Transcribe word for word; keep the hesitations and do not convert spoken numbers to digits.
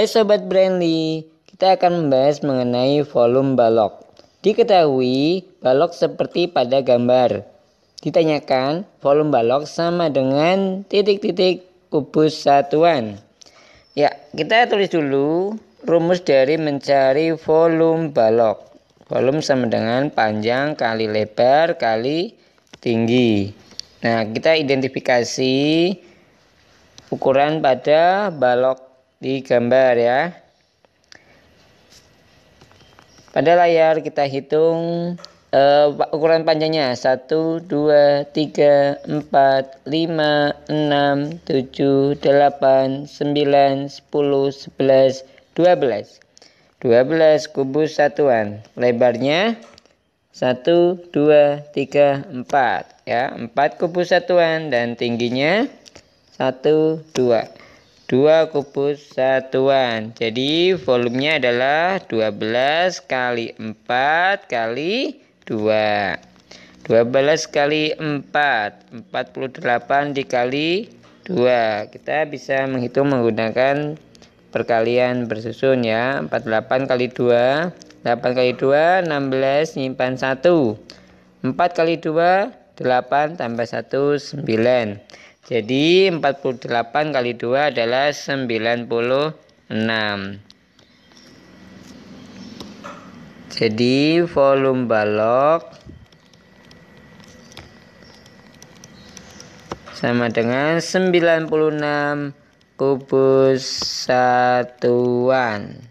Hai Sobat Brainly, kita akan membahas mengenai volume balok. Diketahui balok seperti pada gambar. Ditanyakan volume balok sama dengan titik-titik kubus satuan. Ya, kita tulis dulu rumus dari mencari volume balok. Volume sama dengan panjang kali lebar kali tinggi. Nah, kita identifikasi ukuran pada balok di gambar ya. Pada layar kita hitung uh, ukuran panjangnya satu, dua, tiga, empat, lima, enam, tujuh, delapan, sembilan, sepuluh, sebelas, dua belas. dua belas kubus satuan. Lebarnya satu, dua, tiga, empat ya, empat kubus satuan dan tingginya satu, dua. dua kubus satuan. Jadi volumenya adalah dua belas kali empat kali dua. dua belas kali empat, empat puluh delapan dikali dua. Kita bisa menghitung menggunakan perkalian bersusun ya. empat puluh delapan kali dua, delapan kali dua, enam belas, nyimpan satu. empat kali dua, delapan tambah satu, sembilan. Jadi empat puluh delapan kali dua adalah sembilan puluh enam. Jadi volume balok sama dengan sembilan puluh enam kubus satuan.